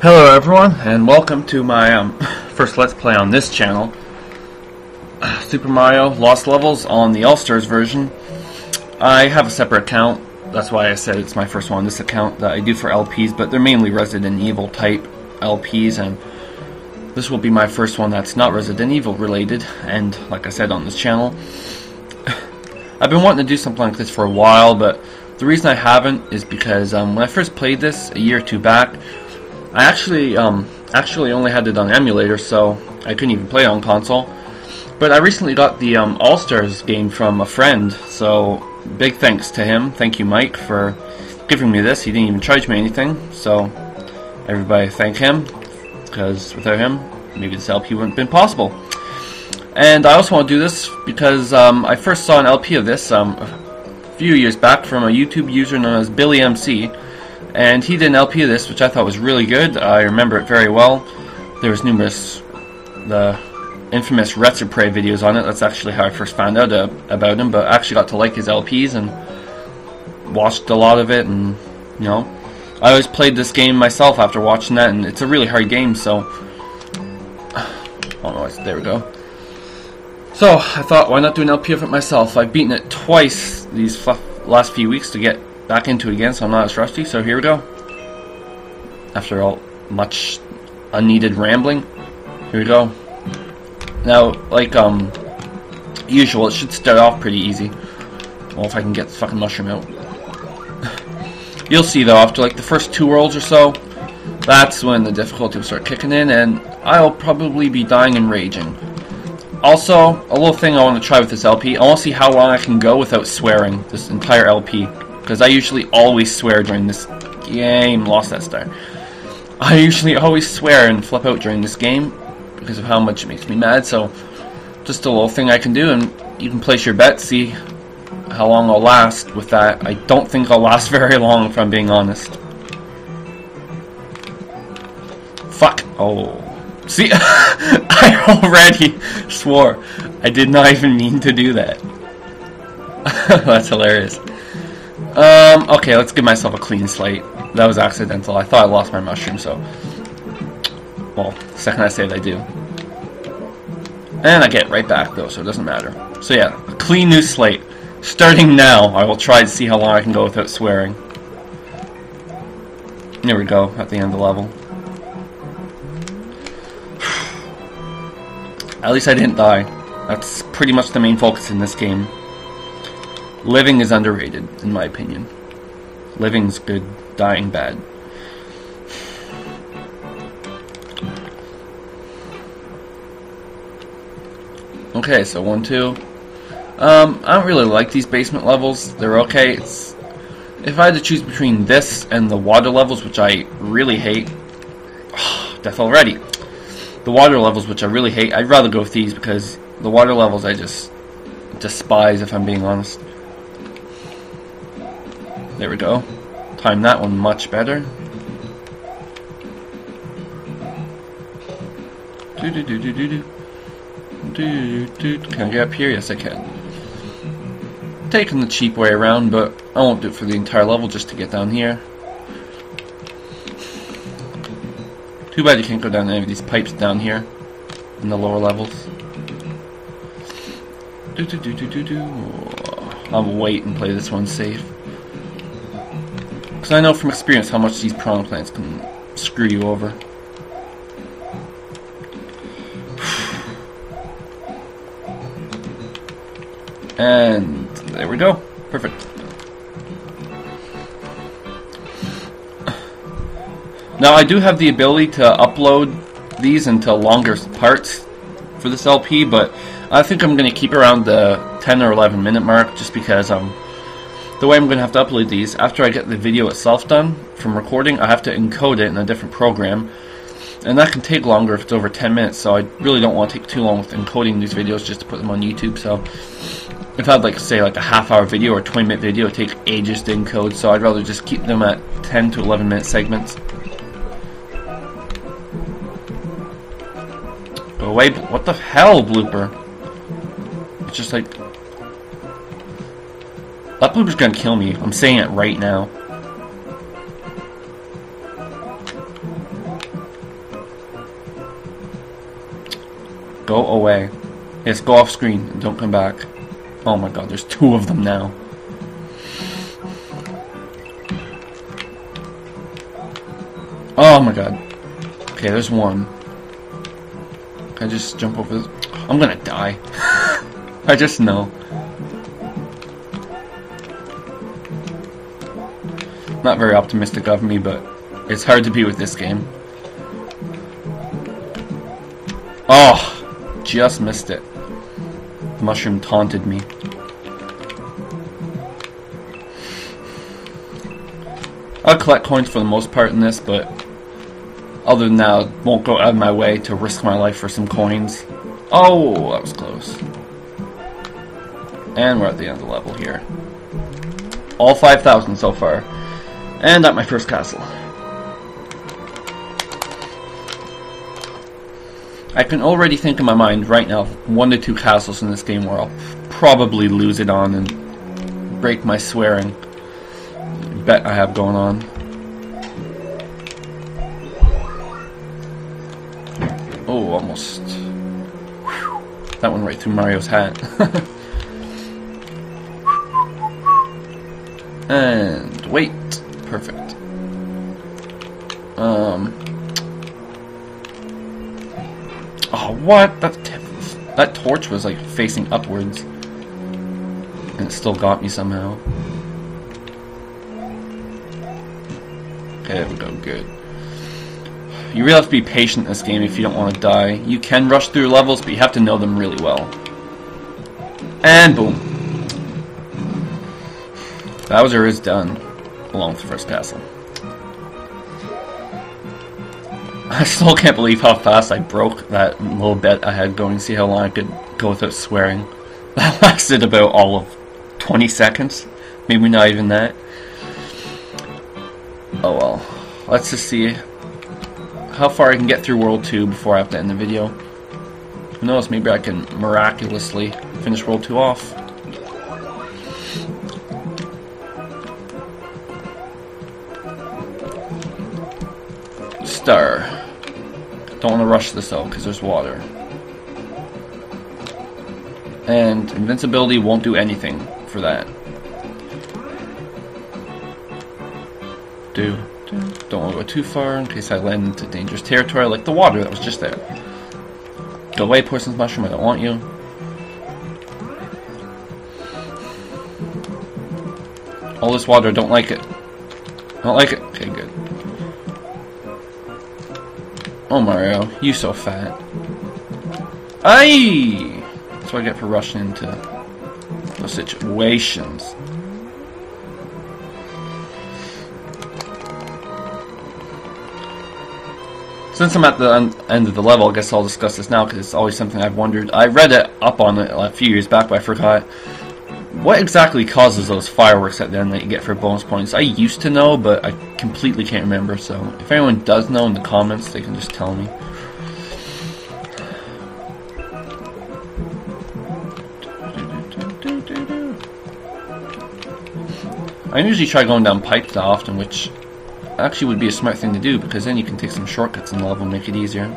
Hello everyone, and welcome to my first Let's Play on this channel. Super Mario Lost Levels on the All-Stars version. I have a separate account, that's why I said it's my first one on this account that I do for LPs, but they're mainly Resident Evil type LPs, and this will be my first one that's not Resident Evil related, and like I said on this channel. I've been wanting to do something like this for a while, but the reason I haven't is because when I first played this a year or two back, I actually only had it on emulator, so I couldn't even play it on console. But I recently got the All-Stars game from a friend, so big thanks to him. Thank you, Mike, for giving me this. He didn't even charge me anything, so everybody thank him, because without him, maybe this LP wouldn't have been possible. And I also want to do this because I first saw an LP of this a few years back from a YouTube user known as BillyMC. And he did an LP of this, which I thought was really good. I remember it very well. There was numerous, the infamous Retsupurae videos on it. That's actually how I first found out about him, but I actually got to like his LPs and watched a lot of it, and, you know, I always played this game myself after watching that, and it's a really hard game, so... Oh, no, there we go. So, I thought, why not do an LP of it myself? I've beaten it twice these last few weeks to get back into it again, so I'm not as rusty, so here we go. After all much unneeded rambling, here we go. Now, like usual, it should start off pretty easy. Well, if I can get the fucking mushroom out. You'll see though, after like the first two worlds or so, that's when the difficulty will start kicking in, and I'll probably be dying and raging. Also, a little thing I want to try with this LP, I want to see how long I can go without swearing this entire LP. Because I usually always swear during this game. Lost that star. I usually always swear and flip out during this game because of how much it makes me mad. So, just a little thing I can do, and you can place your bet, see how long I'll last with that. I don't think I'll last very long, if I'm being honest. Fuck. Oh. See, I already swore. I did not even mean to do that. That's hilarious. Okay, let's give myself a clean slate. That was accidental. I thought I lost my mushroom, so... Well, the second I say it, I do. And I get right back, though, so it doesn't matter. So yeah, a clean new slate. Starting now, I will try to see how long I can go without swearing. There we go, at the end of the level. At least I didn't die. That's pretty much the main focus in this game. Living is underrated, in my opinion. Living's good, dying bad. Okay, so 1, 2. I don't really like these basement levels. They're okay. It's, if I had to choose between this and the water levels, which I really hate, death already. The water levels, which I really hate, I'd rather go with these because the water levels I just despise, if I'm being honest. There we go. Time that one much better. Can I get up here? Yes, I can. Taking the cheap way around, but I won't do it for the entire level just to get down here. Too bad you can't go down any of these pipes down here in the lower levels. I'll wait and play this one safe. Because I know from experience how much these piranha plants can screw you over. And there we go. Perfect. Now I do have the ability to upload these into longer parts for this LP, but I think I'm going to keep around the 10 or 11 minute mark just because the way I'm going to have to upload these, after I get the video itself done from recording, I have to encode it in a different program. And that can take longer if it's over 10 minutes, so I really don't want to take too long with encoding these videos just to put them on YouTube. So if I had, like, say, like a half-hour video or a 20-minute video, it would take ages to encode, so I'd rather just keep them at 10 to 11-minute segments. Go away. What the hell, blooper? It's just like... That blooper's gonna kill me. I'm saying it right now. Go away. Yes, go off screen and don't come back. Oh my god, there's two of them now. Oh my god. Okay, there's one. Can I just jump over this? I'm gonna die. I just know. Not very optimistic of me, but it's hard to be with this game. Oh, just missed it. The mushroom taunted me. I'll collect coins for the most part in this, but other than that, I won't go out of my way to risk my life for some coins. Oh, that was close. And we're at the end of the level here. All 5,000 so far. And at my first castle. I can already think in my mind right now 1 to 2 castles in this game where I'll probably lose it on and break my swearing bet I have going on. Oh, almost. Whew. That went right through Mario's hat. And wait. Perfect. Oh, what? That torch was like facing upwards. And it still got me somehow. Okay, there we go. Good. You really have to be patient in this game if you don't want to die. You can rush through levels, but you have to know them really well. And boom. Bowser is done. Along with the first castle. I still can't believe how fast I broke that little bet I had going. See how long I could go without swearing. That lasted about all of 20 seconds. Maybe not even that. Oh well. Let's just see how far I can get through World 2 before I have to end the video. Who knows, maybe I can miraculously finish World 2 off. Star. Don't want to rush this out because there's water. And invincibility won't do anything for that. Don't want to go too far in case I land into dangerous territory like the water that was just there. Go away, poisonous mushroom, I don't want you. All this water, I don't like it. I don't like it. Okay, good. Oh Mario, you so fat. Aye! That's what I get for rushing into those situations. Since I'm at the end of the level, I guess I'll discuss this now because it's always something I've wondered. I read it up on it a few years back, but I forgot. What exactly causes those fireworks at the end that you get for bonus points? I used to know, but I completely can't remember, so if anyone does know in the comments, they can just tell me. I usually try going down pipes that often, which actually would be a smart thing to do, because then you can take some shortcuts in the level and make it easier.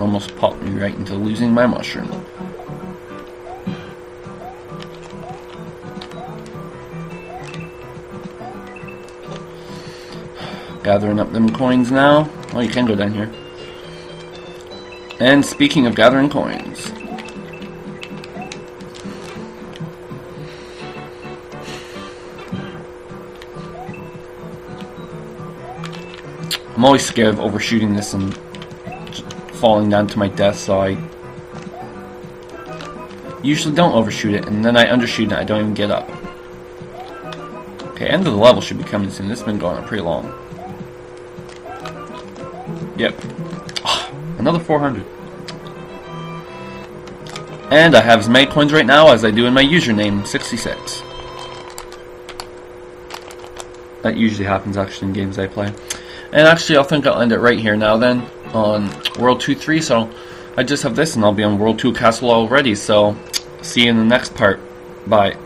Almost popped me right into losing my mushroom. Gathering up them coins now. Oh, you can go down here. And speaking of gathering coins. I'm always scared of overshooting this and falling down to my death, so I usually don't overshoot it, and then I undershoot it and I don't even get up. Okay, end of the level should be coming soon. This has been going on pretty long. Yep. Oh, another 400. And I have as many coins right now as I do in my username, 66. That usually happens actually in games I play. And actually I think I'll end it right here now then. On World 2-3, so I just have this and I'll be on World 2 Castle already, so see you in the next part. Bye.